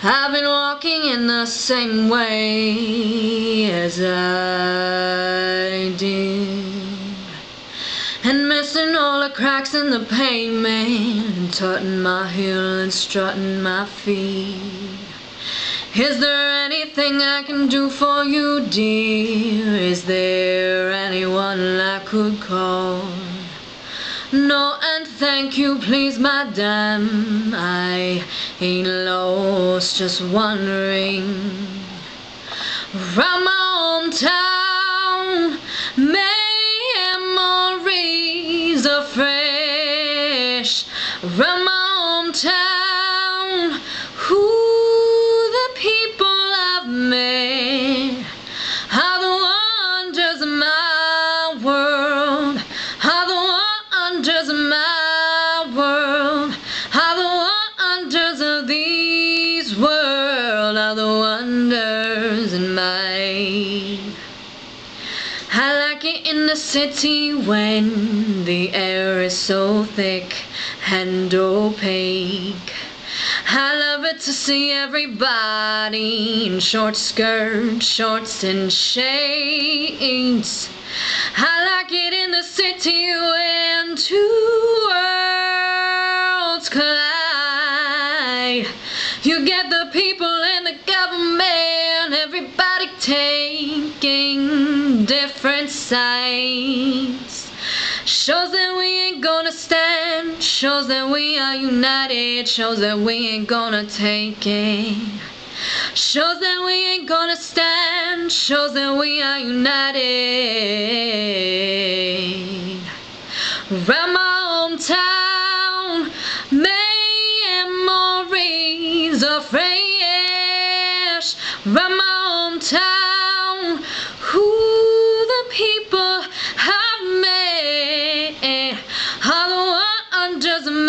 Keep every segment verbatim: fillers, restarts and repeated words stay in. I've been walking in the same way as I did, and missing all the cracks in the pavement, and tutting my heel and strutting my feet. Is there anything I can do for you, dear? Is there anyone I could call? No, and thank you, please, madame. I ain't lost, just wandering around my hometown. Memories are fresh around my hometown. Who the people I've met are the wonders of my world. Wonders of my world, are the wonders of these world, are the wonders in mine. I like it in the city when the air is so thick and opaque. I love it to see everybody in short skirts, shorts and shades. I like it in the city when two worlds collide. You get the people and the government, everybody taking different sides. Shows that we ain't gonna stand, shows that we are united, shows that we ain't gonna take it. Shows that we ain't gonna stand, shows that we are united. Around my hometown, memories are fresh. Around my hometown, who the people I've met are the wonders of my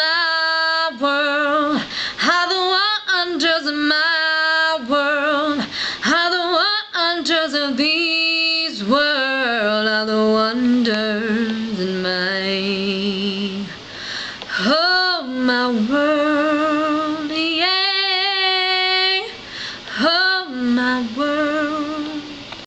world, are the wonders of my world, are the wonders of these world, are the wonders in my, oh my world.